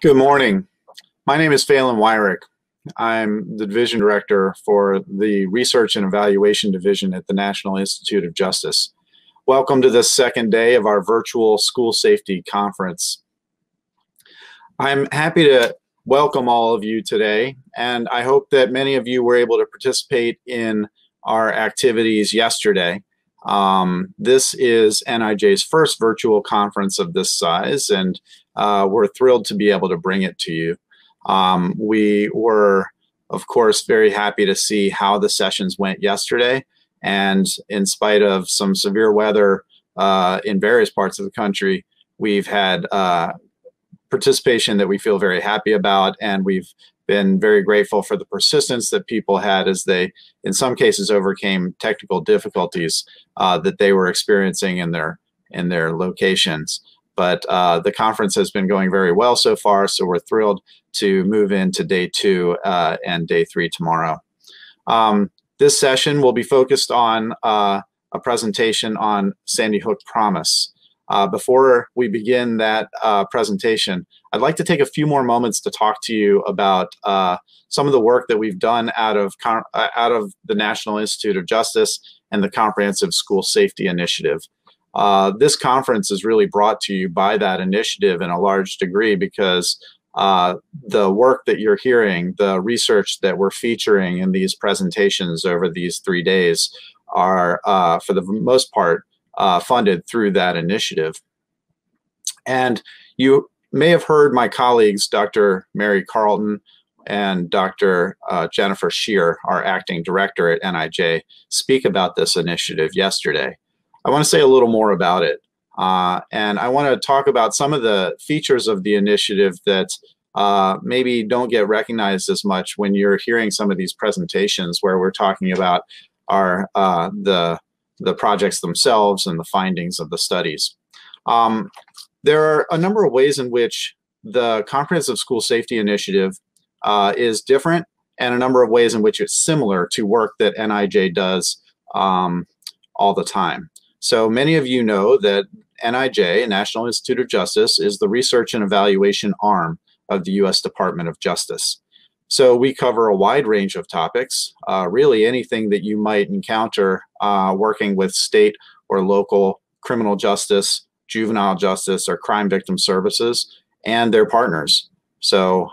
Good morning. My name is Phelan Wyrick. I'm the Division Director for the Research and Evaluation Division at the National Institute of Justice. Welcome to the second day of our virtual school safety conference. I'm happy to welcome all of you today, and I hope that many of you were able to participate in our activities yesterday. This is NIJ's first virtual conference of this size, and we're thrilled to be able to bring it to you. We were, of course, very happy to see how the sessions went yesterday. And in spite of some severe weather in various parts of the country, we've had participation that we feel very happy about. And we've been very grateful for the persistence that people had as they, in some cases, overcame technical difficulties that they were experiencing in their locations. But the conference has been going very well so far, so we're thrilled to move into day two and day three tomorrow. This session will be focused on a presentation on Sandy Hook Promise. Before we begin that presentation, I'd like to take a few more moments to talk to you about some of the work that we've done out of the National Institute of Justice and the Comprehensive School Safety Initiative. This conference is really brought to you by that initiative in a large degree because the work that you're hearing, the research that we're featuring in these presentations over these 3 days are, for the most part, funded through that initiative. And you may have heard my colleagues, Dr. Mary Carlton and Dr. Jennifer Scheer, our acting director at NIJ, speak about this initiative yesterday. I want to say a little more about it, and I want to talk about some of the features of the initiative that maybe don't get recognized as much when you're hearing some of these presentations where we're talking about our the projects themselves and the findings of the studies. There are a number of ways in which the Comprehensive School Safety Initiative is different, and a number of ways in which it's similar to work that NIJ does all the time. So many of you know that NIJ, National Institute of Justice, is the research and evaluation arm of the U.S. Department of Justice. So we cover a wide range of topics, really anything that you might encounter working with state or local criminal justice, juvenile justice, or crime victim services and their partners. So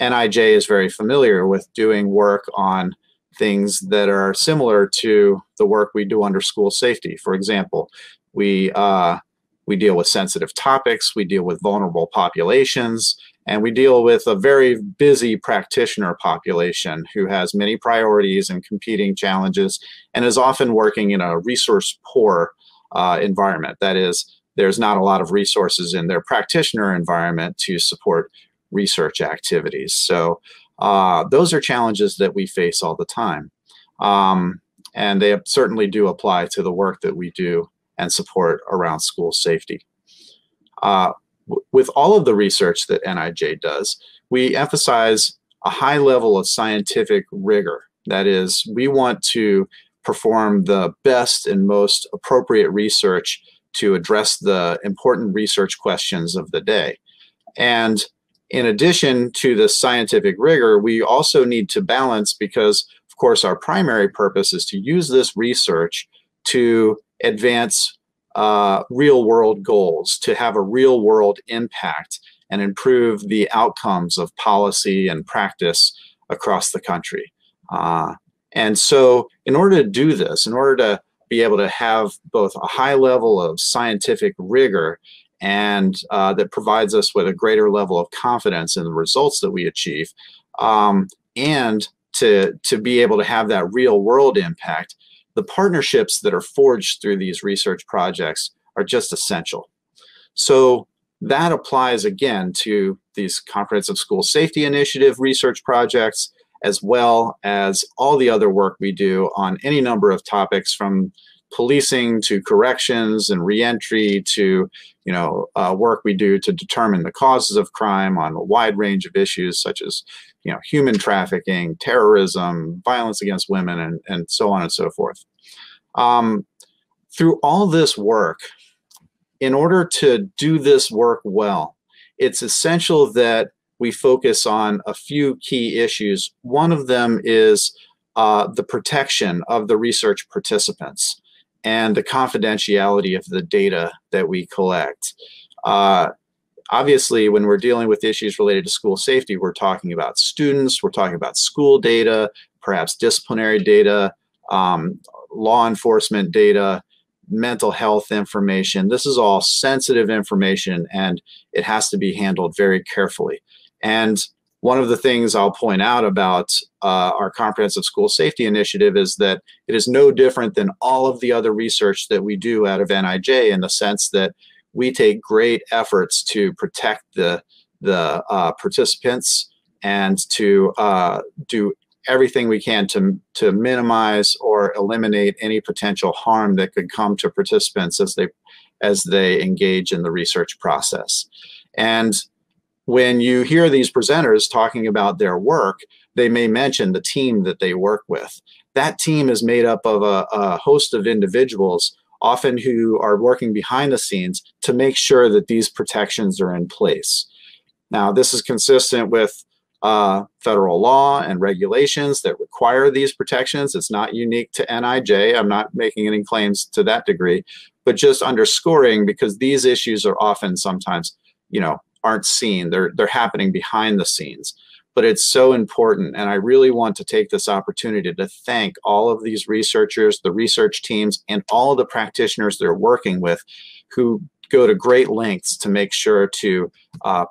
NIJ is very familiar with doing work on things that are similar to the work we do under school safety. For example, we deal with sensitive topics, we deal with vulnerable populations, and we deal with a very busy practitioner population who has many priorities and competing challenges and is often working in a resource-poor environment. That is, there's not a lot of resources in their practitioner environment to support research activities. So those are challenges that we face all the time. And they certainly do apply to the work that we do and support around school safety. With all of the research that NIJ does, we emphasize a high level of scientific rigor. That is, we want to perform the best and most appropriate research to address the important research questions of the day. And in addition to the scientific rigor, we also need to balance because, of course, our primary purpose is to use this research to advance real-world goals, to have a real-world impact and improve the outcomes of policy and practice across the country. And so in order to do this, in order to be able to have both a high level of scientific rigor and that provides us with a greater level of confidence in the results that we achieve, and to be able to have that real world impact, the partnerships that are forged through these research projects are just essential. So that applies again to these Comprehensive School Safety Initiative research projects, as well as all the other work we do on any number of topics from policing to corrections and reentry to work we do to determine the causes of crime on a wide range of issues such as human trafficking, terrorism, violence against women, and so on and so forth. Through all this work, in order to do this work well, it's essential that we focus on a few key issues. One of them is the protection of the research participants and the confidentiality of the data that we collect. Obviously, when we're dealing with issues related to school safety, we're talking about students, we're talking about school data, perhaps disciplinary data, law enforcement data, mental health information. This is all sensitive information, and it has to be handled very carefully. And one of the things I'll point out about our Comprehensive School Safety Initiative is that it is no different than all of the other research that we do out of NIJ, in the sense that we take great efforts to protect the participants and to do everything we can to minimize or eliminate any potential harm that could come to participants as they engage in the research process. And when you hear these presenters talking about their work, they may mention the team that they work with. That team is made up of a host of individuals, often who are working behind the scenes to make sure that these protections are in place. Now, this is consistent with federal law and regulations that require these protections. It's not unique to NIJ. I'm not making any claims to that degree, but just underscoring, because these issues are often sometimes, you know, aren't seen. They're happening behind the scenes, but it's so important. And I really want to take this opportunity to thank all of these researchers, the research teams, and all of the practitioners they're working with, who go to great lengths to make sure to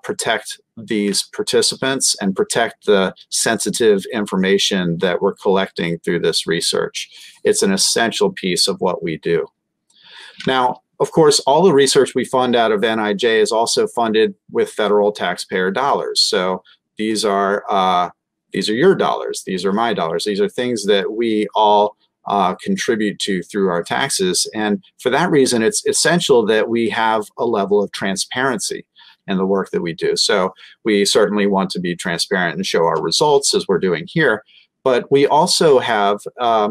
protect these participants and protect the sensitive information that we're collecting through this research. It's an essential piece of what we do. Now, of course, all the research we fund out of NIJ is also funded with federal taxpayer dollars. So these are your dollars, these are my dollars, these are things that we all contribute to through our taxes. And for that reason, it's essential that we have a level of transparency in the work that we do. So we certainly want to be transparent and show our results, as we're doing here, but we also have an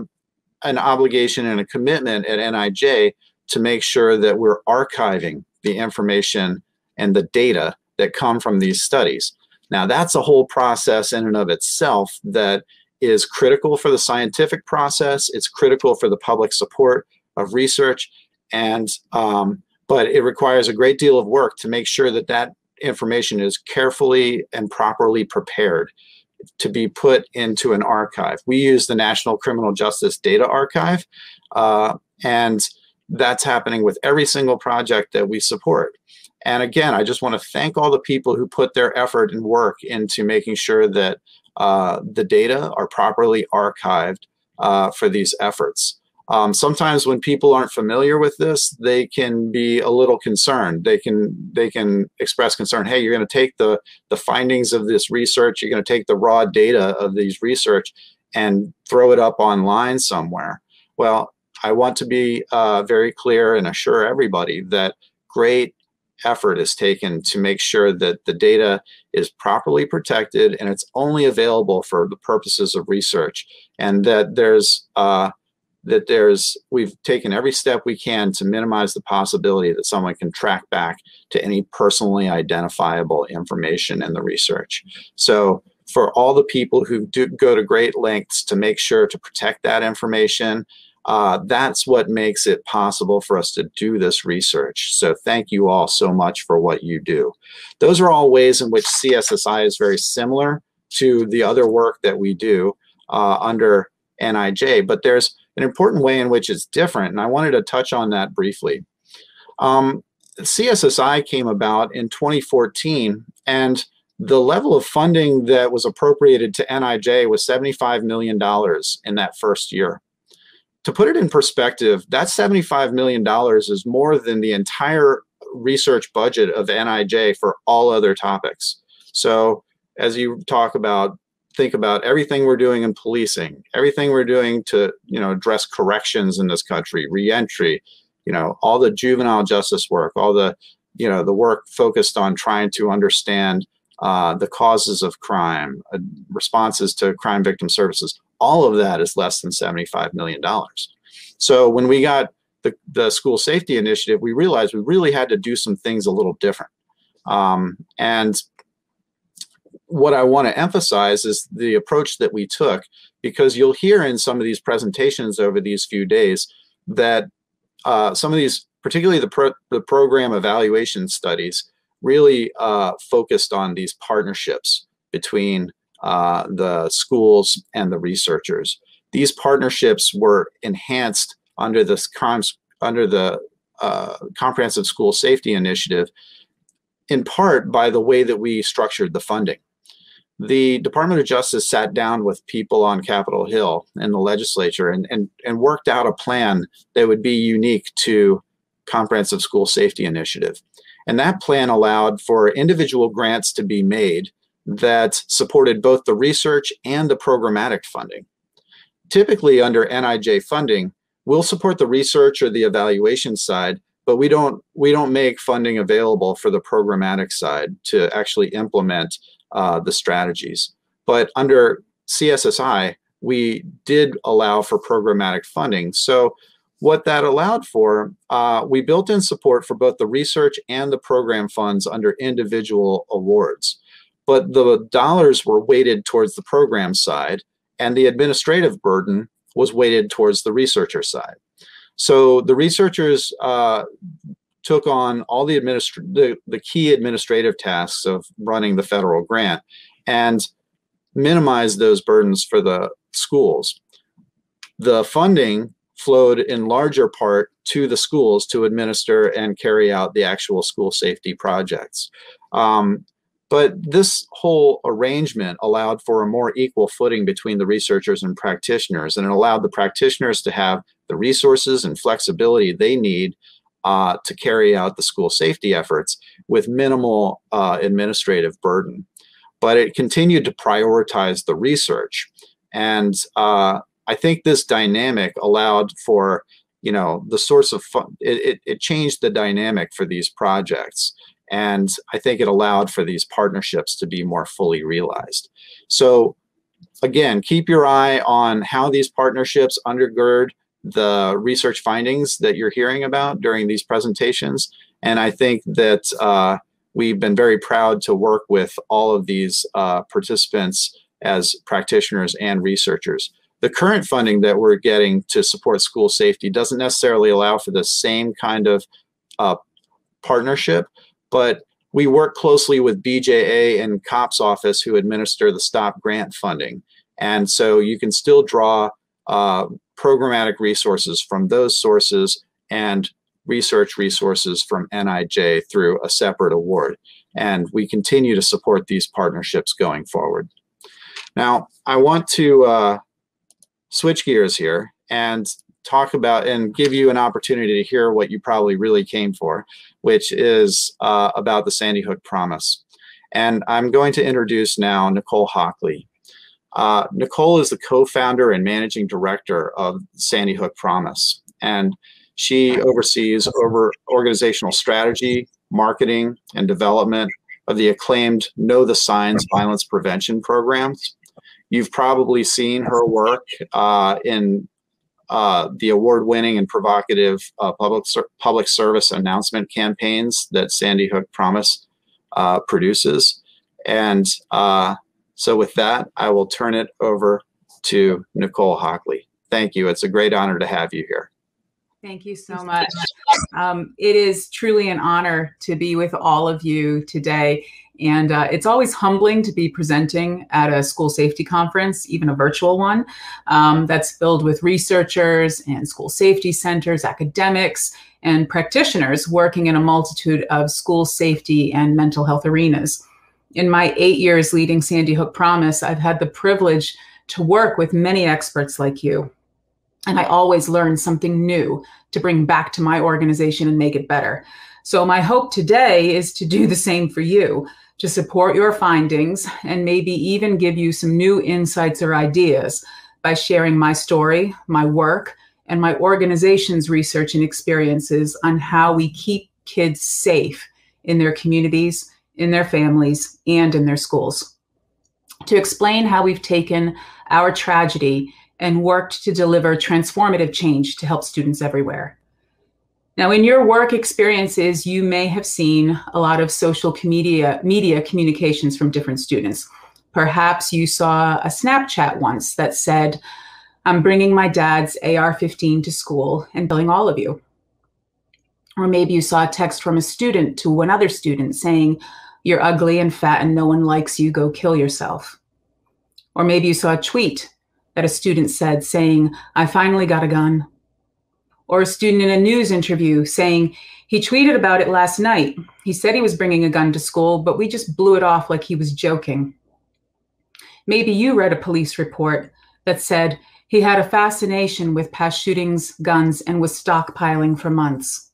obligation and a commitment at NIJ to make sure that we're archiving the information and the data that come from these studies. Now, that's a whole process in and of itself that is critical for the scientific process. It's critical for the public support of research, and but it requires a great deal of work to make sure that that information is carefully and properly prepared to be put into an archive. We use the National Criminal Justice Data Archive, and that's happening with every single project that we support. And again, I just want to thank all the people who put their effort and work into making sure that the data are properly archived for these efforts. Sometimes when people aren't familiar with this, they can be a little concerned. They can express concern. Hey, you're going to take the findings of this research, you're going to take the raw data of these research and throw it up online somewhere. Well, I want to be very clear and assure everybody that great effort is taken to make sure that the data is properly protected and it's only available for the purposes of research, and that we've taken every step we can to minimize the possibility that someone can track back to any personally identifiable information in the research. So for all the people who do go to great lengths to make sure to protect that information, that's what makes it possible for us to do this research. So thank you all so much for what you do. Those are all ways in which CSSI is very similar to the other work that we do under NIJ, but there's an important way in which it's different, and I wanted to touch on that briefly. CSSI came about in 2014, and the level of funding that was appropriated to NIJ was $75 million in that first year. To put it in perspective, that $75 million is more than the entire research budget of NIJ for all other topics. So as you think about everything we're doing in policing, everything we're doing to, you know, address corrections in this country, reentry, you know, all the juvenile justice work, all the, you know, the work focused on trying to understand the causes of crime, responses to crime victim services, all of that is less than $75 million. So when we got the school safety initiative, we realized we really had to do some things a little different. And what I want to emphasize is the approach that we took, because you'll hear in some of these presentations over these few days that some of these, particularly the program evaluation studies, really focused on these partnerships between the schools and the researchers. These partnerships were enhanced under this under the Comprehensive School Safety Initiative, in part by the way that we structured the funding. The Department of Justice sat down with people on Capitol Hill and the legislature and worked out a plan that would be unique to Comprehensive School Safety Initiative. And that plan allowed for individual grants to be made that supported both the research and the programmatic funding. Typically under NIJ funding, we'll support the research or the evaluation side, but we don't make funding available for the programmatic side to actually implement the strategies. But under CSSI, we did allow for programmatic funding. So what that allowed for, we built in support for both the research and the program funds under individual awards. But the dollars were weighted towards the program side, and the administrative burden was weighted towards the researcher side. So the researchers took on all the key administrative tasks of running the federal grant and minimized those burdens for the schools. The funding flowed in larger part to the schools to administer and carry out the actual school safety projects. But this whole arrangement allowed for a more equal footing between the researchers and practitioners, and it allowed the practitioners to have the resources and flexibility they need to carry out the school safety efforts with minimal administrative burden. But it continued to prioritize the research. And I think this dynamic allowed for, you know, the source of fun, it changed the dynamic for these projects. And I think it allowed for these partnerships to be more fully realized. So again, keep your eye on how these partnerships undergird the research findings that you're hearing about during these presentations. And I think that we've been very proud to work with all of these participants as practitioners and researchers. The current funding that we're getting to support school safety doesn't necessarily allow for the same kind of partnership, but we work closely with BJA and COPS office, who administer the STOP grant funding. And so you can still draw programmatic resources from those sources and research resources from NIJ through a separate award. And we continue to support these partnerships going forward. Now, I want to switch gears here and talk about and give you an opportunity to hear what you probably really came for, which is about the Sandy Hook Promise. And I'm going to introduce now Nicole Hockley. Nicole is the co-founder and managing director of Sandy Hook Promise, and she oversees organizational strategy, marketing, and development of the acclaimed Know The Signs violence prevention programs. You've probably seen her work in the award-winning and provocative public service announcement campaigns that Sandy Hook Promise produces. And so with that, I will turn it over to Nicole Hockley. Thank you. It's a great honor to have you here. Thank you so much. It is truly an honor to be with all of you today. And it's always humbling to be presenting at a school safety conference, even a virtual one, that's filled with researchers and school safety centers, academics, and practitioners working in a multitude of school safety and mental health arenas. In my 8 years leading Sandy Hook Promise, I've had the privilege to work with many experts like you. And I always learn something new to bring back to my organization and make it better. So my hope today is to do the same for you, to support your findings and maybe even give you some new insights or ideas by sharing my story, my work, and my organization's research and experiences on how we keep kids safe in their communities, in their families, and in their schools. To explain how we've taken our tragedy and worked to deliver transformative change to help students everywhere. Now, in your work experiences, you may have seen a lot of social media communications from different students. Perhaps you saw a Snapchat once that said, "I'm bringing my dad's AR-15 to school and killing all of you." Or maybe you saw a text from a student to another student saying, "You're ugly and fat and no one likes you, go kill yourself." Or maybe you saw a tweet that a student said saying, "I finally got a gun." Or a student in a news interview saying, "He tweeted about it last night. He said he was bringing a gun to school, but we just blew it off like he was joking." Maybe you read a police report that said, "He had a fascination with past shootings, guns, and was stockpiling for months."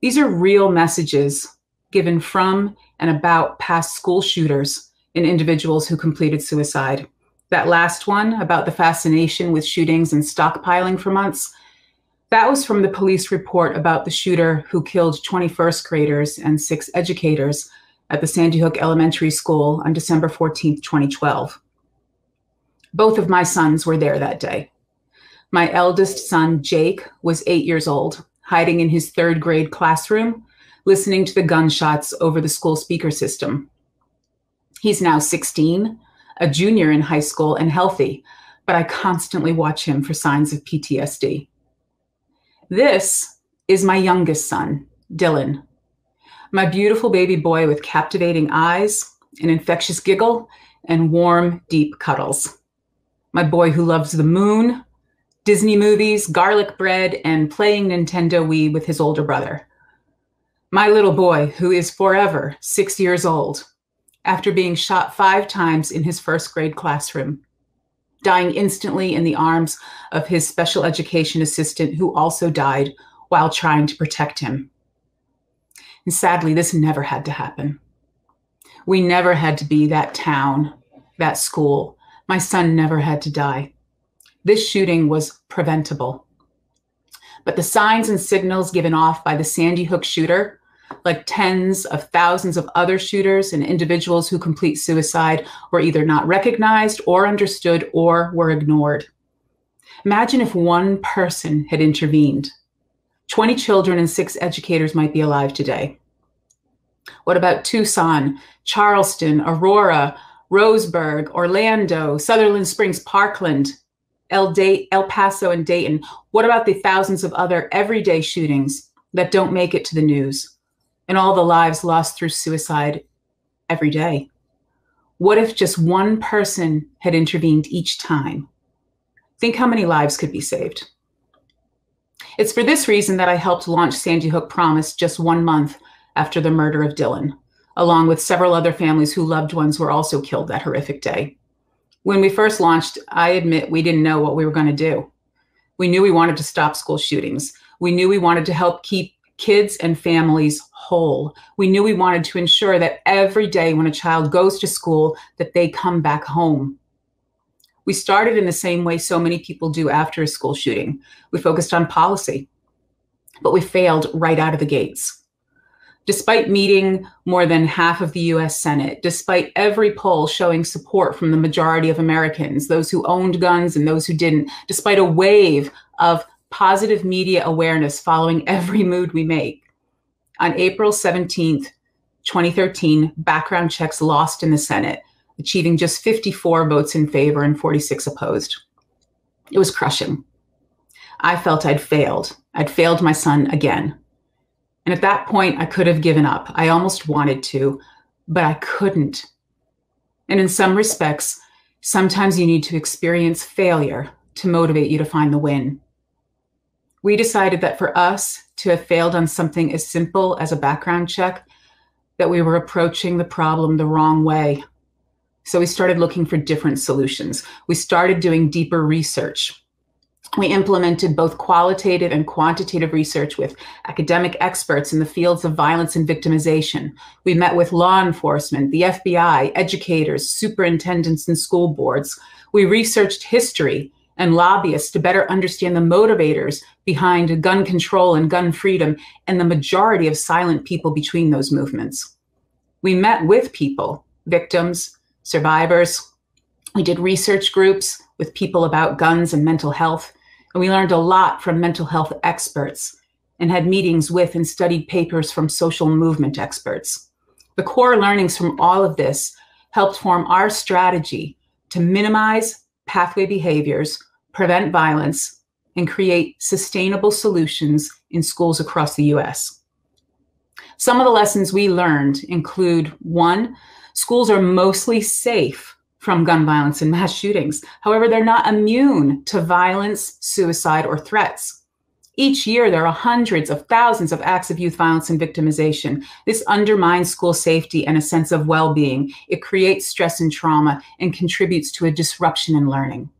These are real messages given from and about past school shooters and individuals who completed suicide. That last one about the fascination with shootings and stockpiling for months, that was from the police report about the shooter who killed 21st graders and 6 educators at the Sandy Hook Elementary School on December 14th, 2012. Both of my sons were there that day. My eldest son, Jake, was 8 years old, hiding in his 3rd grade classroom, listening to the gunshots over the school speaker system. He's now 16, a junior in high school and healthy, but I constantly watch him for signs of PTSD. This is my youngest son, Dylan, my beautiful baby boy with captivating eyes, an infectious giggle, and warm, deep cuddles. My boy who loves the moon, Disney movies, garlic bread, and playing Nintendo Wii with his older brother. My little boy who is forever 6 years old after being shot 5 times in his 1st grade classroom, dying instantly in the arms of his special education assistant who also died while trying to protect him. And sadly, this never had to happen. We never had to be that town, that school. My son never had to die. This shooting was preventable. But the signs and signals given off by the Sandy Hook shooter, like tens of thousands of other shooters and individuals who complete suicide, were either not recognized or understood or were ignored. Imagine if one person had intervened. 20 children and 6 educators might be alive today. What about Tucson, Charleston, Aurora, Roseburg, Orlando, Sutherland Springs, Parkland, El Paso, and Dayton? What about the thousands of other everyday shootings that don't make it to the news? And all the lives lost through suicide every day. What if just one person had intervened each time? Think how many lives could be saved. It's for this reason that I helped launch Sandy Hook Promise just 1 month after the murder of Dylan, along with several other families whose loved ones were also killed that horrific day. When we first launched, I admit we didn't know what we were going to do. We knew we wanted to stop school shootings. We knew we wanted to help keep kids and families whole. We knew we wanted to ensure that every day when a child goes to school, that they come back home. We started in the same way so many people do after a school shooting. We focused on policy, but we failed right out of the gates. Despite meeting more than half of the US Senate, despite every poll showing support from the majority of Americans, those who owned guns and those who didn't, despite a wave of positive media awareness following every move we make. On April 17th, 2013, background checks lost in the Senate, achieving just 54 votes in favor and 46 opposed. It was crushing. I felt I'd failed. I'd failed my son again. And at that point, I could have given up. I almost wanted to, but I couldn't. And in some respects, sometimes you need to experience failure to motivate you to find the win. We decided that for us to have failed on something as simple as a background check, that we were approaching the problem the wrong way. So we started looking for different solutions. We started doing deeper research. We implemented both qualitative and quantitative research with academic experts in the fields of violence and victimization. We met with law enforcement, the FBI, educators, superintendents, and school boards. We researched history and lobbyists to better understand the motivators behind gun control and gun freedom and the majority of silent people between those movements. We met with people, victims, survivors. We did research groups with people about guns and mental health, and we learned a lot from mental health experts and had meetings with and studied papers from social movement experts. The core learnings from all of this helped form our strategy to minimize pathway behaviors, prevent violence, and create sustainable solutions in schools across the US. Some of the lessons we learned include, 1, schools are mostly safe from gun violence and mass shootings. However, they're not immune to violence, suicide, or threats. Each year, there are hundreds of thousands of acts of youth violence and victimization. This undermines school safety and a sense of well-being. It creates stress and trauma and contributes to a disruption in learning.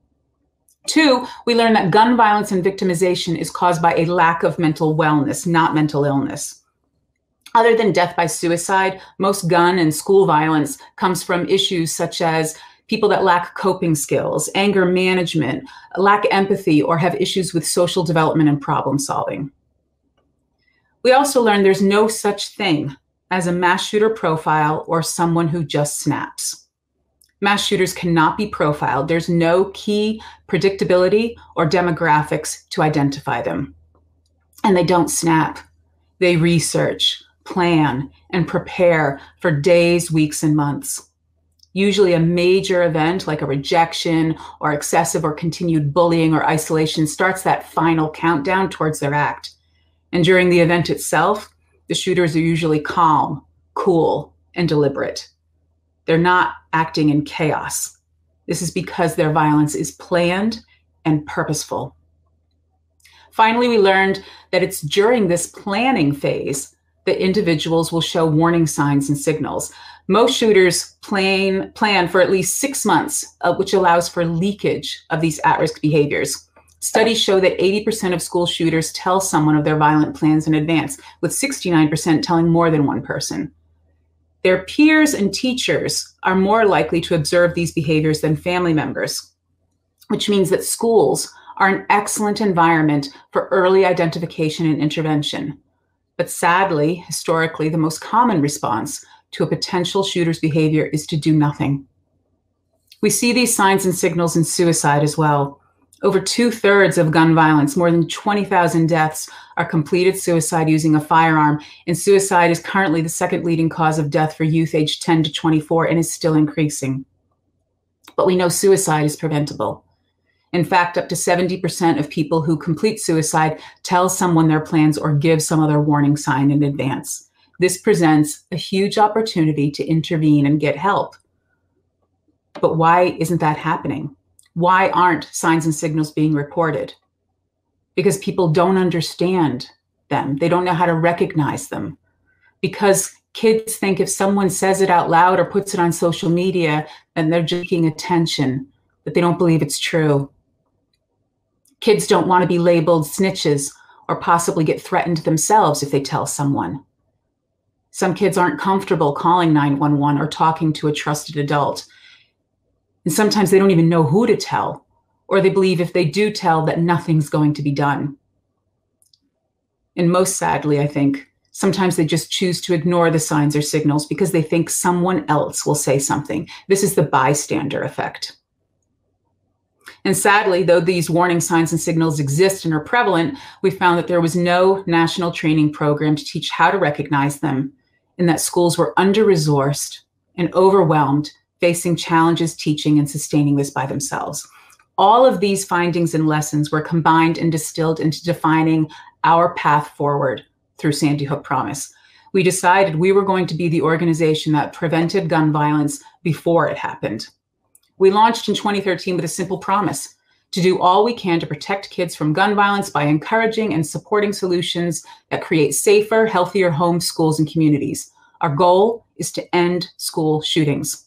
2, we learned that gun violence and victimization is caused by a lack of mental wellness, not mental illness. Other than death by suicide, most gun and school violence comes from issues such as people that lack coping skills, anger management, lack empathy, or have issues with social development and problem solving. We also learned there's no such thing as a mass shooter profile or someone who just snaps. Mass shooters cannot be profiled. There's no key predictability or demographics to identify them. And they don't snap. They research, plan, and prepare for days, weeks, and months. Usually a major event like a rejection or excessive or continued bullying or isolation starts that final countdown towards their act. And during the event itself, the shooters are usually calm, cool, and deliberate. They're not acting in chaos. This is because their violence is planned and purposeful. Finally, we learned that it's during this planning phase that individuals will show warning signs and signals. Most shooters plan for at least 6 months, which allows for leakage of these at-risk behaviors. Studies show that 80% of school shooters tell someone of their violent plans in advance, with 69% telling more than one person. Their peers and teachers are more likely to observe these behaviors than family members, which means that schools are an excellent environment for early identification and intervention. But sadly, historically, the most common response to a potential shooter's behavior is to do nothing. We see these signs and signals in suicide as well. Over 2/3 of gun violence, more than 20,000 deaths, are completed suicide using a firearm, and suicide is currently the second leading cause of death for youth aged 10 to 24 and is still increasing. But we know suicide is preventable. In fact, up to 70% of people who complete suicide tell someone their plans or give some other warning sign in advance. This presents a huge opportunity to intervene and get help. But why isn't that happening? Why aren't signs and signals being reported? Because people don't understand them. They don't know how to recognize them. Because kids think if someone says it out loud or puts it on social media, then they're just seeking attention, that they don't believe it's true. Kids don't want to be labeled snitches or possibly get threatened themselves if they tell someone. Some kids aren't comfortable calling 911 or talking to a trusted adult. And sometimes they don't even know who to tell, or they believe if they do tell that nothing's going to be done. And most sadly, I think, sometimes they just choose to ignore the signs or signals because they think someone else will say something. This is the bystander effect. And sadly, though these warning signs and signals exist and are prevalent, we found that there was no national training program to teach how to recognize them, and that schools were under-resourced and overwhelmed, facing challenges teaching and sustaining this by themselves. All of these findings and lessons were combined and distilled into defining our path forward through Sandy Hook Promise. We decided we were going to be the organization that prevented gun violence before it happened. We launched in 2013 with a simple promise to do all we can to protect kids from gun violence by encouraging and supporting solutions that create safer, healthier homes, schools, and communities. Our goal is to end school shootings.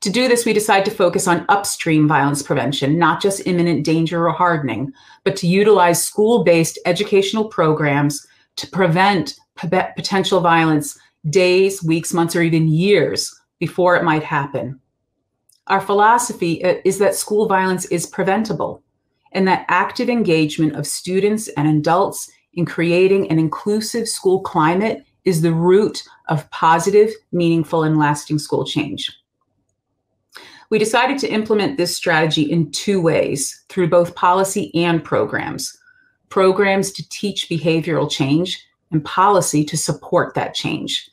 To do this, we decided to focus on upstream violence prevention, not just imminent danger or hardening, but to utilize school-based educational programs to prevent potential violence days, weeks, months, or even years before it might happen. Our philosophy is that school violence is preventable and that active engagement of students and adults in creating an inclusive school climate is the root of positive, meaningful, and lasting school change. We decided to implement this strategy in two ways, through both policy and programs. programs to teach behavioral change, and policy to support that change.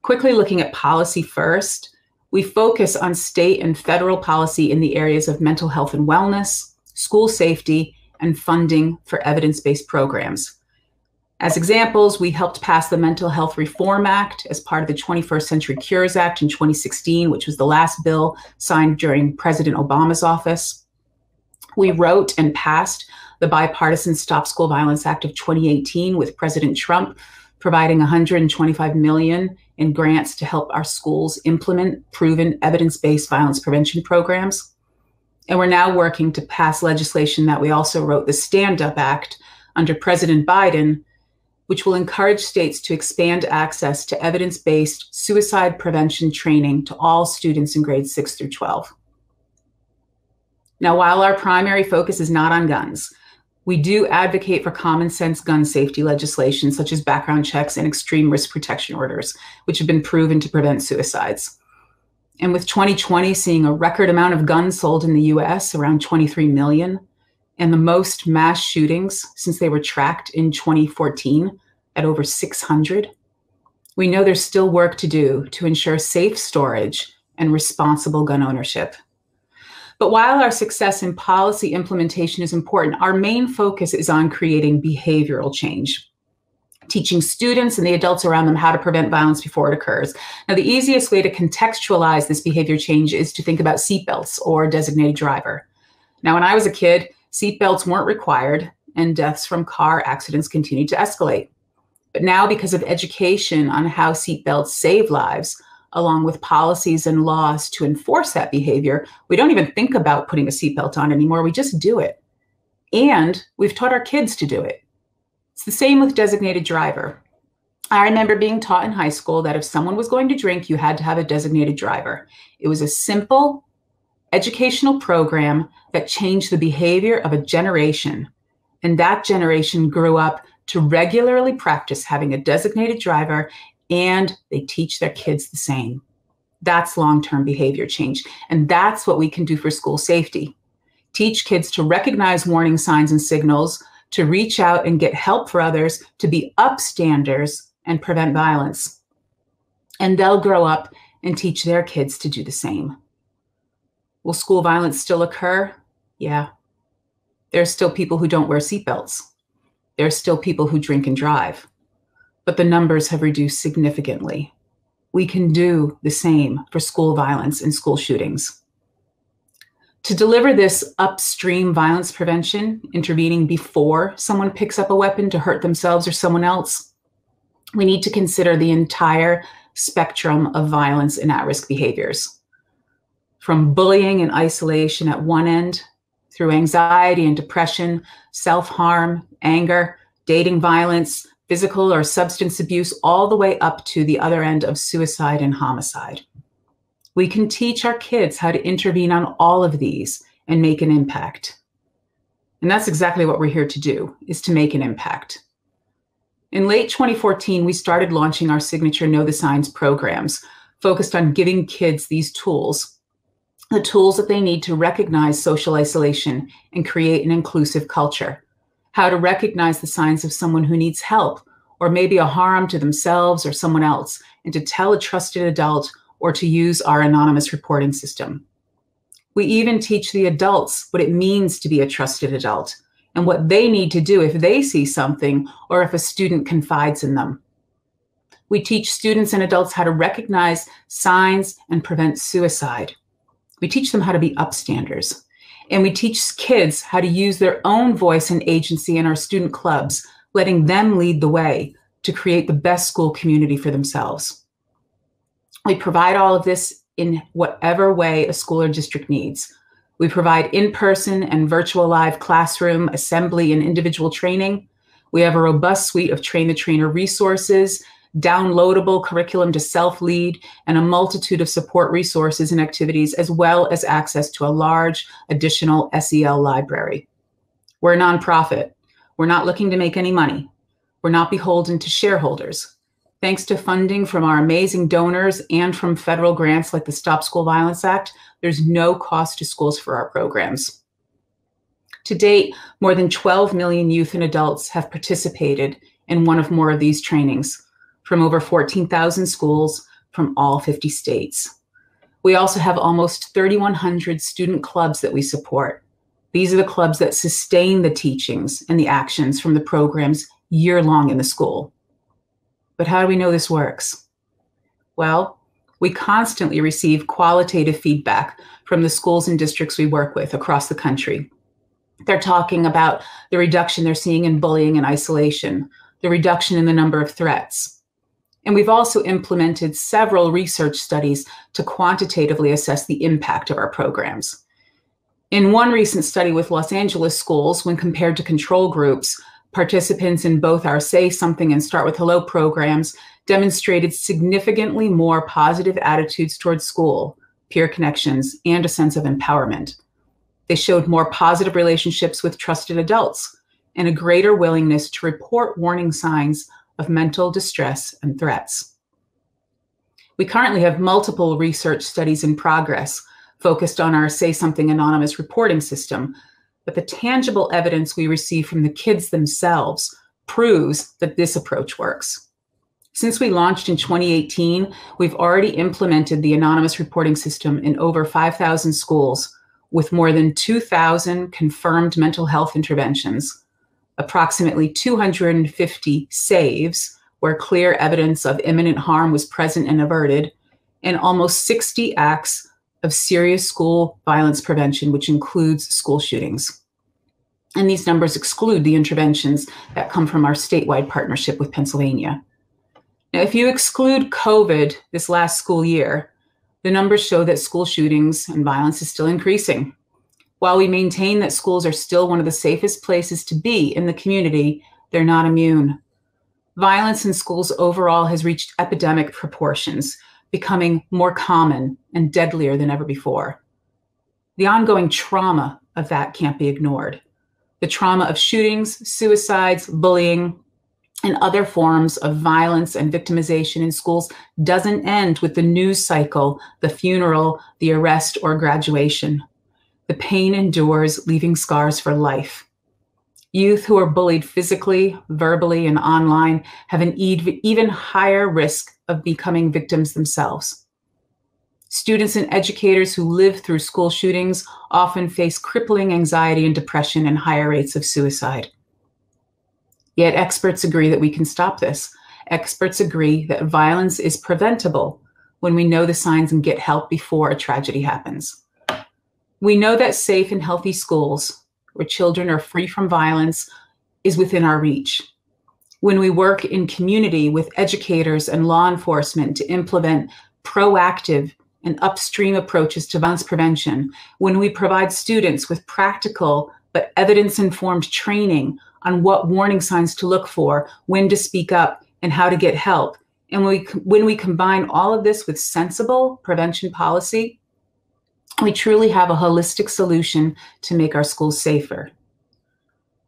Quickly looking at policy first, we focus on state and federal policy in the areas of mental health and wellness, school safety, and funding for evidence-based programs. As examples, we helped pass the Mental Health Reform Act as part of the 21st Century Cures Act in 2016, which was the last bill signed during President Obama's office. We wrote and passed the Bipartisan Stop School Violence Act of 2018 with President Trump, providing $125 million in grants to help our schools implement proven evidence-based violence prevention programs. And we're now working to pass legislation that we also wrote, the Stand Up Act under President Biden, which will encourage states to expand access to evidence-based suicide prevention training to all students in grades 6 through 12. Now, while our primary focus is not on guns, we do advocate for common sense gun safety legislation, such as background checks and extreme risk protection orders, which have been proven to prevent suicides. And with 2020 seeing a record amount of guns sold in the US, around 23 million, and the most mass shootings since they were tracked in 2014 at over 600, we know there's still work to do to ensure safe storage and responsible gun ownership. But while our success in policy implementation is important, our main focus is on creating behavioral change, teaching students and the adults around them how to prevent violence before it occurs. Now, the easiest way to contextualize this behavior change is to think about seatbelts or designated driver. Now, when I was a kid, seatbelts weren't required and deaths from car accidents continued to escalate. But now, because of education on how seatbelts save lives, along with policies and laws to enforce that behavior, we don't even think about putting a seatbelt on anymore, we just do it. And we've taught our kids to do it. It's the same with designated driver. I remember being taught in high school that if someone was going to drink, you had to have a designated driver. It was a simple educational program that changed the behavior of a generation. And that generation grew up to regularly practice having a designated driver, and they teach their kids the same. That's long-term behavior change. And that's what we can do for school safety. Teach kids to recognize warning signs and signals, to reach out and get help for others, to be upstanders and prevent violence. And they'll grow up and teach their kids to do the same. Will school violence still occur? Yeah. There are still people who don't wear seatbelts. There are still people who drink and drive. But the numbers have reduced significantly. We can do the same for school violence and school shootings. To deliver this upstream violence prevention, intervening before someone picks up a weapon to hurt themselves or someone else, we need to consider the entire spectrum of violence and at-risk behaviors. From bullying and isolation at one end, through anxiety and depression, self-harm, anger, dating violence, physical or substance abuse, all the way up to the other end of suicide and homicide. We can teach our kids how to intervene on all of these and make an impact. And that's exactly what we're here to do, is to make an impact. In late 2014, we started launching our signature Know The Signs programs, focused on giving kids these tools, the tools that they need to recognize social isolation and create an inclusive culture. How to recognize the signs of someone who needs help, or maybe a harm to themselves or someone else, and to tell a trusted adult or to use our anonymous reporting system. We even teach the adults what it means to be a trusted adult and what they need to do if they see something or if a student confides in them. We teach students and adults how to recognize signs and prevent suicide. We teach them how to be upstanders. And we teach kids how to use their own voice and agency in our student clubs, letting them lead the way to create the best school community for themselves. We provide all of this in whatever way a school or district needs. We provide in-person and virtual live classroom, assembly, and individual training. We have a robust suite of train-the-trainer resources, downloadable curriculum to self-lead, and a multitude of support resources and activities, as well as access to a large additional SEL library. We're a nonprofit. We're not looking to make any money. We're not beholden to shareholders. Thanks to funding from our amazing donors and from federal grants like the Stop School Violence Act, there's no cost to schools for our programs. To date, more than 12 million youth and adults have participated in one or more of these trainings from over 14,000 schools from all 50 states. We also have almost 3,100 student clubs that we support. These are the clubs that sustain the teachings and the actions from the programs year-long in the school. But how do we know this works? Well, we constantly receive qualitative feedback from the schools and districts we work with across the country. They're talking about the reduction they're seeing in bullying and isolation, the reduction in the number of threats. And we've also implemented several research studies to quantitatively assess the impact of our programs. In one recent study with Los Angeles schools, when compared to control groups, participants in both our Say Something and Start With Hello programs demonstrated significantly more positive attitudes towards school, peer connections, and a sense of empowerment. They showed more positive relationships with trusted adults and a greater willingness to report warning signs of mental distress and threats. We currently have multiple research studies in progress focused on our Say Something anonymous reporting system, but the tangible evidence we receive from the kids themselves proves that this approach works. Since we launched in 2018, we've already implemented the anonymous reporting system in over 5,000 schools with more than 2,000 confirmed mental health interventions, approximately 250 saves where clear evidence of imminent harm was present and averted, and almost 60 acts of serious school violence prevention, which includes school shootings. And these numbers exclude the interventions that come from our statewide partnership with Pennsylvania. Now, if you exclude COVID this last school year, the numbers show that school shootings and violence is still increasing. While we maintain that schools are still one of the safest places to be in the community, they're not immune. Violence in schools overall has reached epidemic proportions, becoming more common and deadlier than ever before. The ongoing trauma of that can't be ignored. The trauma of shootings, suicides, bullying, and other forms of violence and victimization in schools doesn't end with the news cycle, the funeral, the arrest, or graduation. The pain endures, leaving scars for life. Youth who are bullied physically, verbally, and online have an even higher risk of becoming victims themselves. Students and educators who live through school shootings often face crippling anxiety and depression and higher rates of suicide. Yet experts agree that we can stop this. Experts agree that violence is preventable when we know the signs and get help before a tragedy happens. We know that safe and healthy schools where children are free from violence is within our reach. When we work in community with educators and law enforcement to implement proactive and upstream approaches to violence prevention, when we provide students with practical but evidence-informed training on what warning signs to look for, when to speak up, and how to get help, and when we combine all of this with sensible prevention policy, we truly have a holistic solution to make our schools safer.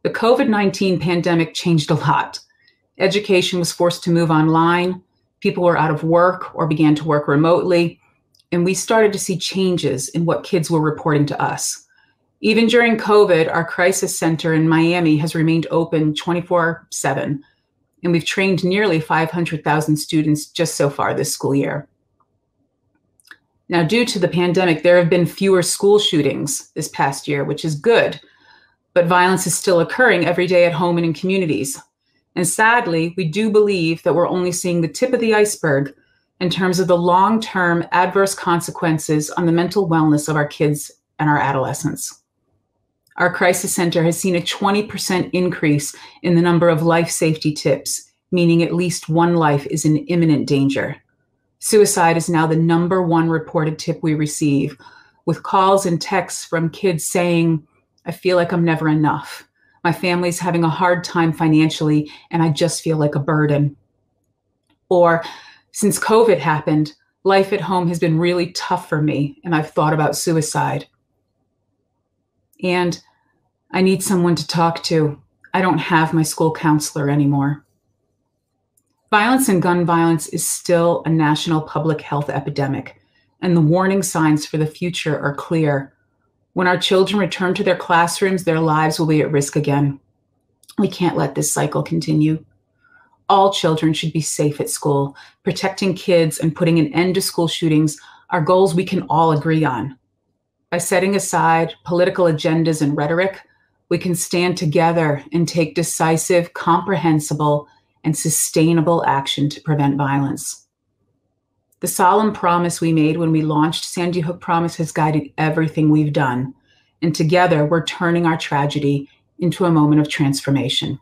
The COVID-19 pandemic changed a lot. Education was forced to move online. People were out of work or began to work remotely. And we started to see changes in what kids were reporting to us. Even during COVID, our crisis center in Miami has remained open 24/7. And we've trained nearly 500,000 students just so far this school year. Now, due to the pandemic, there have been fewer school shootings this past year, which is good, but violence is still occurring every day at home and in communities. And sadly, we do believe that we're only seeing the tip of the iceberg in terms of the long-term adverse consequences on the mental wellness of our kids and our adolescents. Our crisis center has seen a 20% increase in the number of life safety tips, meaning at least one life is in imminent danger. Suicide is now the #1 reported tip we receive, with calls and texts from kids saying, "I feel like I'm never enough. My family's having a hard time financially, and I just feel like a burden." Or, "Since COVID happened, life at home has been really tough for me, and I've thought about suicide." And, "I need someone to talk to. I don't have my school counselor anymore." Violence and gun violence is still a national public health epidemic, and the warning signs for the future are clear. When our children return to their classrooms, their lives will be at risk again. We can't let this cycle continue. All children should be safe at school. Protecting kids and putting an end to school shootings are goals we can all agree on. By setting aside political agendas and rhetoric, we can stand together and take decisive, comprehensible, and sustainable action to prevent violence. The solemn promise we made when we launched Sandy Hook Promise has guided everything we've done, and together we're turning our tragedy into a moment of transformation.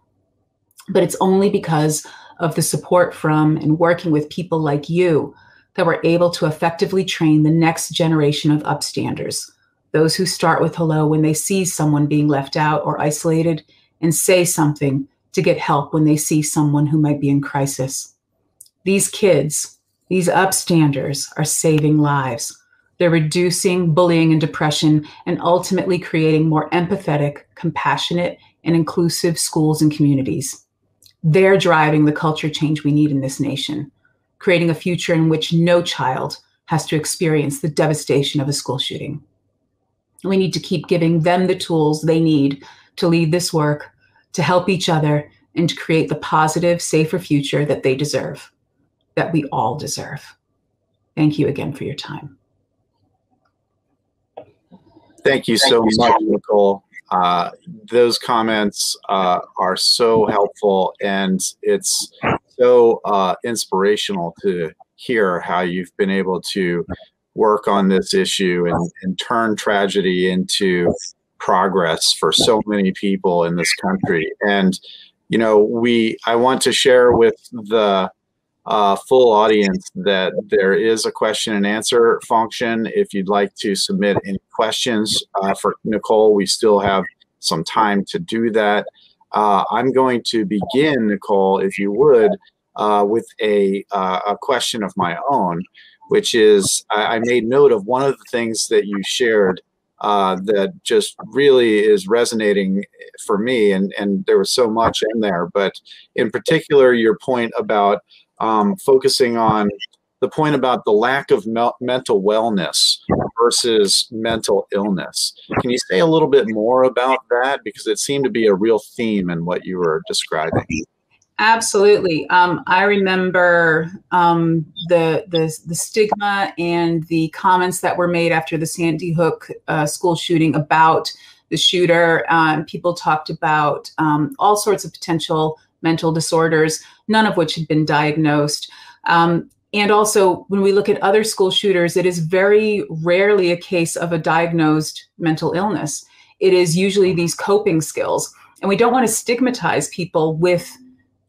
But it's only because of the support from and working with people like you that we're able to effectively train the next generation of upstanders, those who start with hello when they see someone being left out or isolated, and say something to get help when they see someone who might be in crisis. These kids, these upstanders, are saving lives. They're reducing bullying and depression and ultimately creating more empathetic, compassionate, and inclusive schools and communities. They're driving the culture change we need in this nation, creating a future in which no child has to experience the devastation of a school shooting. We need to keep giving them the tools they need to lead this work, to help each other, and to create the positive, safer future that they deserve, that we all deserve. Thank you again for your time. Thank you so much, Nicole. Those comments are so helpful, and it's so inspirational to hear how you've been able to work on this issue and turn tragedy into progress for so many people in this country. And, you know, I want to share with the full audience that there is a question and answer function. If you'd like to submit any questions for Nicole, we still have some time to do that. I'm going to begin, Nicole, if you would, with a question of my own, which is, I made note of one of the things that you shared that just really is resonating for me, and there was so much in there, but in particular your point about focusing on the point about the lack of mental wellness versus mental illness. Can you say a little bit more about that? Because it seemed to be a real theme in what you were describing. Absolutely. I remember the stigma and the comments that were made after the Sandy Hook school shooting about the shooter. People talked about all sorts of potential mental disorders, none of which had been diagnosed. And also, when we look at other school shooters, it is very rarely a case of a diagnosed mental illness. It is usually these coping skills. And we don't want to stigmatize people with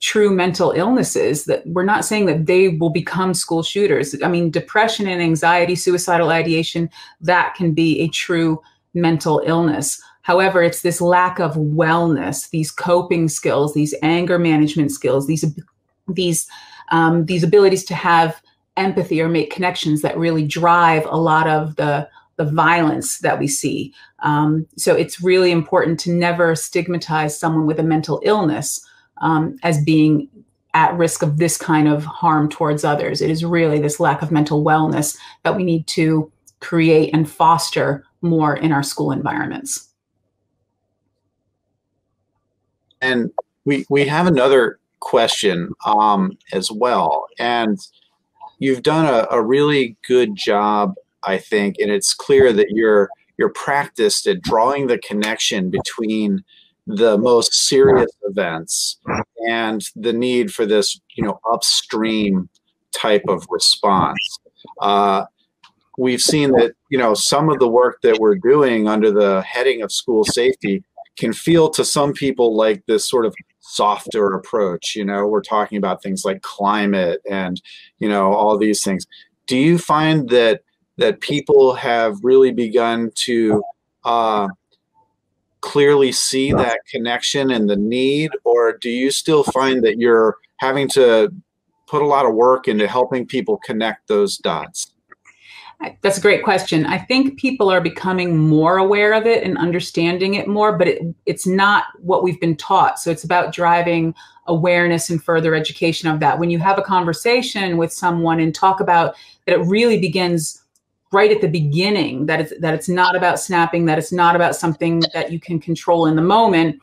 true mental illnesses. That we're not saying that they will become school shooters. I mean, depression and anxiety, suicidal ideation, that can be a true mental illness. However, it's this lack of wellness, these coping skills, these anger management skills, these abilities to have empathy or make connections that really drive a lot of the violence that we see. So it's really important to never stigmatize someone with a mental illness as being at risk of this kind of harm towards others. It is really this lack of mental wellness that we need to create and foster more in our school environments. And we have another question as well. And you've done a really good job, I think, and it's clear that you're practiced at drawing the connection between the most serious events and the need for this, you know, upstream type of response. We've seen that, you know, some of the work that we're doing under the heading of school safety can feel to some people like this sort of softer approach. You know, we're talking about things like climate and, you know, all these things. Do you find that people have really begun to clearly see that connection and the need, or do you still find that you're having to put a lot of work into helping people connect those dots? That's a great question. I think people are becoming more aware of it and understanding it more, but it's not what we've been taught. So it's about driving awareness and further education of that. When you have a conversation with someone and talk about that, it really begins right at the beginning, that it's not about snapping, that it's not about something that you can control in the moment,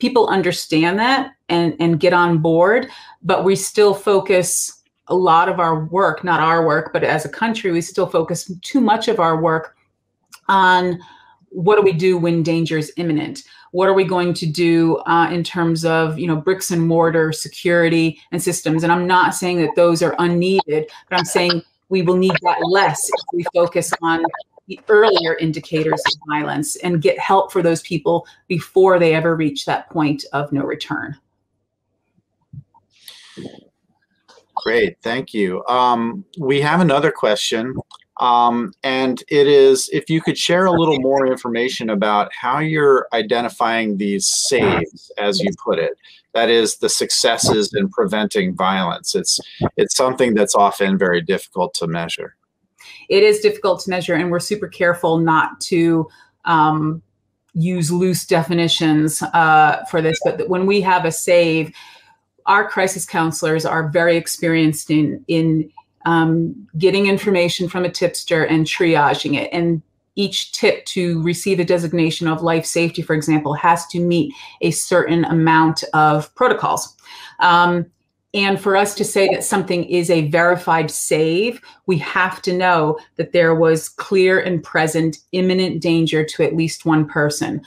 people understand that and get on board. But we still focus a lot of our work, not our work, but as a country, we still focus too much of our work on what do we do when danger is imminent? What are we going to do in terms of, you know, bricks and mortar security and systems? And I'm not saying that those are unneeded, but I'm saying we will need that less if we focus on the earlier indicators of violence and get help for those people before they ever reach that point of no return. Great, thank you. We have another question, and it is if you could share a little more information about how you're identifying these saves, as you put it, that is the successes in preventing violence. It's something that's often very difficult to measure. It is difficult to measure, and we're super careful not to use loose definitions for this, but when we have a save, our crisis counselors are very experienced in getting information from a tipster and triaging it. And each tip to receive a designation of life safety, for example, has to meet a certain amount of protocols. And for us to say that something is a verified save, we have to know that there was clear and present imminent danger to at least one person.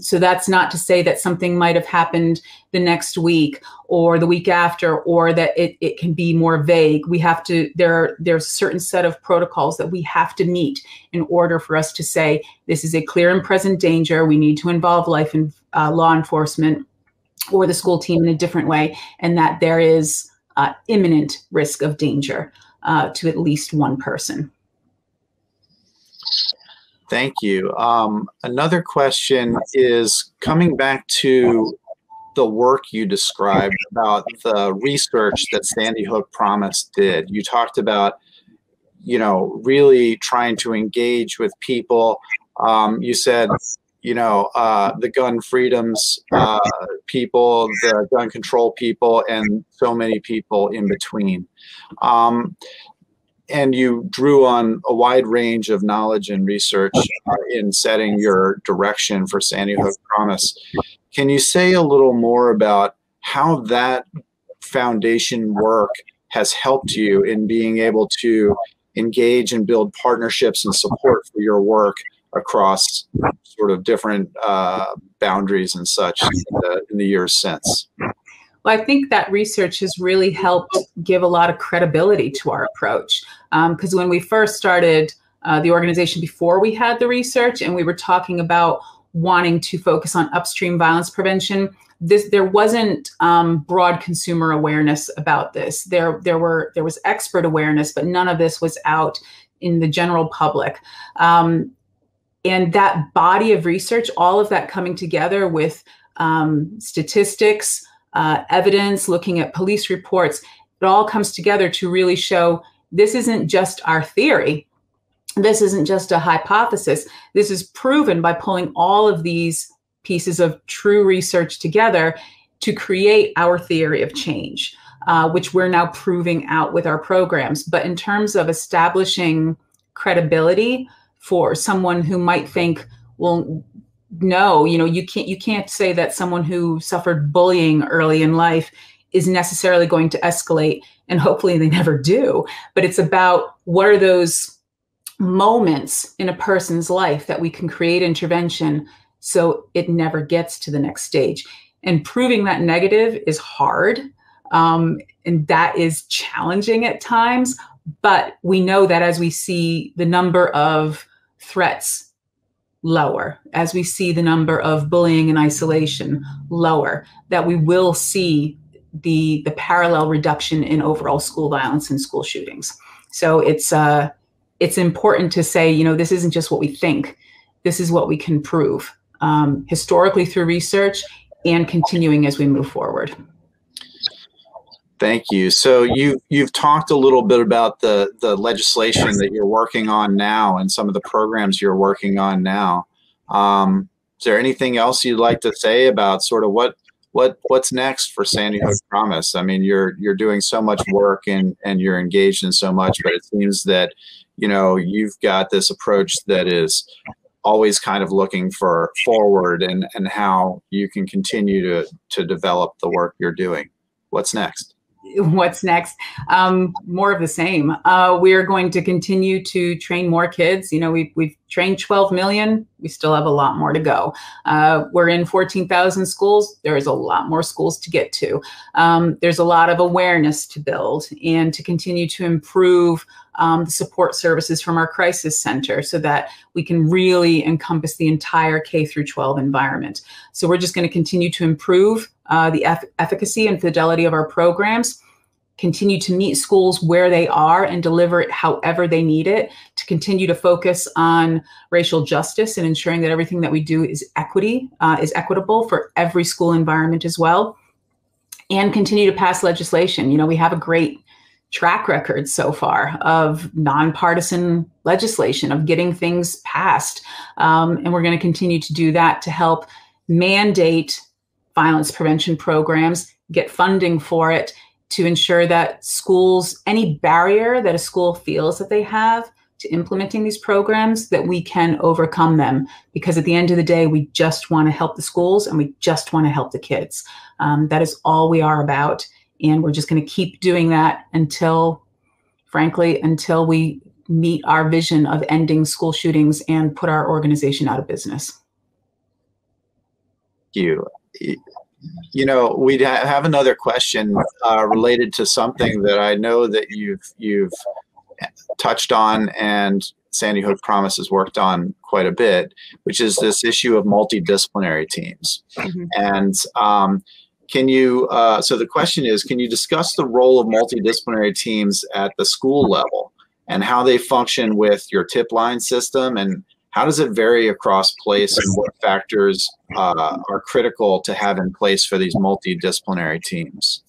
So that's not to say that something might have happened the next week or the week after, or that it can be more vague. We have to, there's a certain set of protocols that we have to meet in order for us to say, this is a clear and present danger. We need to involve life and law enforcement or the school team in a different way, and that there is imminent risk of danger to at least one person. Thank you. Another question is coming back to the work you described about the research that Sandy Hook Promise did. You talked about, you know, really trying to engage with people. You said, you know, the gun freedoms people, the gun control people, and so many people in between. And you drew on a wide range of knowledge and research in setting your direction for Sandy Hook Promise. Can you say a little more about how that foundation work has helped you in being able to engage and build partnerships and support for your work across sort of different boundaries and such in the years since? Well, I think that research has really helped give a lot of credibility to our approach. Because when we first started the organization, before we had the research and we were talking about wanting to focus on upstream violence prevention, there wasn't broad consumer awareness about this. There was expert awareness, but none of this was out in the general public. And that body of research, all of that coming together with statistics, evidence, looking at police reports, it all comes together to really show this isn't just our theory. This isn't just a hypothesis. This is proven by pulling all of these pieces of true research together to create our theory of change, which we're now proving out with our programs. But in terms of establishing credibility, for someone who might think, well, no, you know, you can't say that someone who suffered bullying early in life is necessarily going to escalate, and hopefully they never do. But it's about what are those moments in a person's life that we can create intervention so it never gets to the next stage. And proving that negative is hard, and that is challenging at times. But we know that as we see the number of threats lower, as we see the number of bullying and isolation lower, that we will see the parallel reduction in overall school violence and school shootings. So it's important to say, you know, this isn't just what we think, this is what we can prove historically through research and continuing as we move forward. Thank you. So you've talked a little bit about the legislation that you're working on now and some of the programs you're working on now. Is there anything else you'd like to say about sort of what's next for Sandy Hook Promise? I mean, you're doing so much work and you're engaged in so much, but it seems that you know, you've got this approach that is always kind of looking for forward and how you can continue to develop the work you're doing. What's next? What's next? More of the same. We are going to continue to train more kids. You know, we've trained 12 million. We still have a lot more to go. We're in 14,000 schools. There's a lot more schools to get to. There's a lot of awareness to build and to continue to improve the support services from our crisis center so that we can really encompass the entire K through 12 environment. So we're just going to continue to improve the efficacy and fidelity of our programs, continue to meet schools where they are and deliver it however they need it, to continue to focus on racial justice and ensuring that everything that we do is equitable for every school environment as well, and continue to pass legislation. You know, we have a great track record so far of nonpartisan legislation, of getting things passed. And we're going to continue to do that to help mandate violence prevention programs, get funding for it, to ensure that schools, any barrier that a school feels that they have to implementing these programs, that we can overcome them. Because at the end of the day, we just want to help the schools and we just want to help the kids. That is all we are about. And we're just going to keep doing that until, frankly, until we meet our vision of ending school shootings and put our organization out of business. Thank you. You know, we have another question related to something that I know that you've touched on and Sandy Hook Promise has worked on quite a bit, which is this issue of multidisciplinary teams. Mm-hmm. And can you, so the question is, can you discuss the role of multidisciplinary teams at the school level and how they function with your tip line system, and how does it vary across place, and what factors are critical to have in place for these multidisciplinary teams?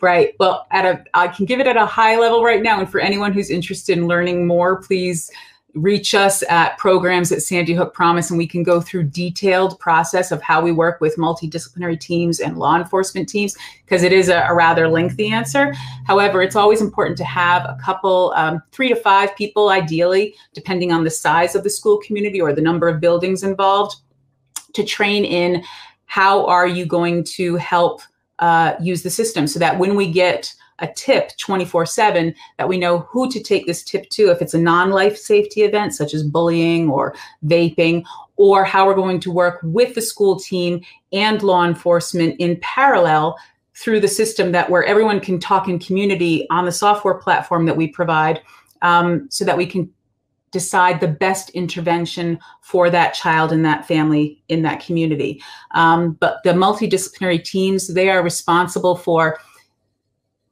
Right. Well, I can give it at a high level right now. And for anyone who's interested in learning more, please reach us at programs at Sandy Hook Promise, and we can go through detailed process of how we work with multidisciplinary teams and law enforcement teams, because it is a rather lengthy answer. However, it's always important to have a couple, 3 to 5 people ideally, depending on the size of the school community or the number of buildings involved, to train in how are you going to help use the system, so that when we get a tip 24/7, that we know who to take this tip to, if it's a non-life safety event such as bullying or vaping, or how we're going to work with the school team and law enforcement in parallel through the system, that where everyone can talk in community on the software platform that we provide, so that we can decide the best intervention for that child and that family in that community. But the multidisciplinary teams, they are responsible for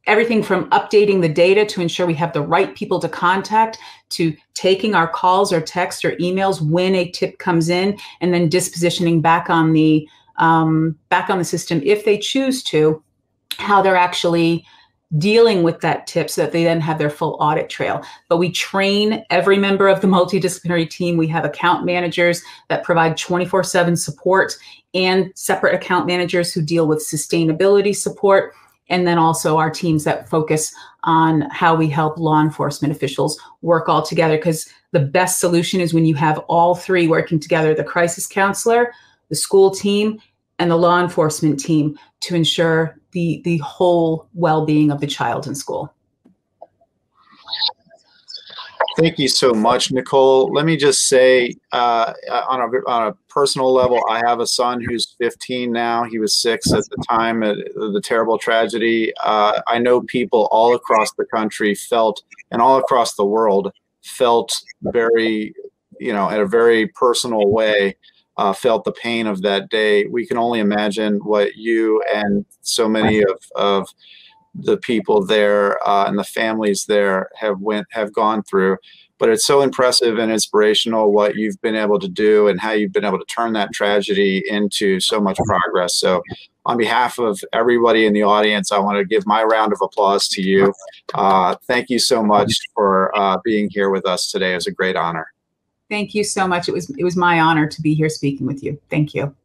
everything from updating the data to ensure we have the right people to contact, to taking our calls or texts or emails when a tip comes in, and then dispositioning back on the system, if they choose to, how they're actually dealing with that tip, so that they then have their full audit trail. But we train every member of the multidisciplinary team. We have account managers that provide 24/7 support, and separate account managers who deal with sustainability support, and then also our teams that focus on how we help law enforcement officials work all together. Because the best solution is when you have all three working together, the crisis counselor, the school team, and the law enforcement team, to ensure the whole well-being of the child in school. Thank you so much, Nicole. Let me just say, on a personal level, I have a son who's 15 now. He was 6 at the time of the terrible tragedy. I know people all across the country felt, and all across the world felt, very, you know, in a very personal way, felt the pain of that day. We can only imagine what you and so many of the people there and the families there have gone through. But it's so impressive and inspirational what you've been able to do and how you've been able to turn that tragedy into so much progress. So on behalf of everybody in the audience, I want to give my round of applause to you. Thank you so much for being here with us today. It was a great honor. Thank you so much. It was my honor to be here speaking with you. Thank you.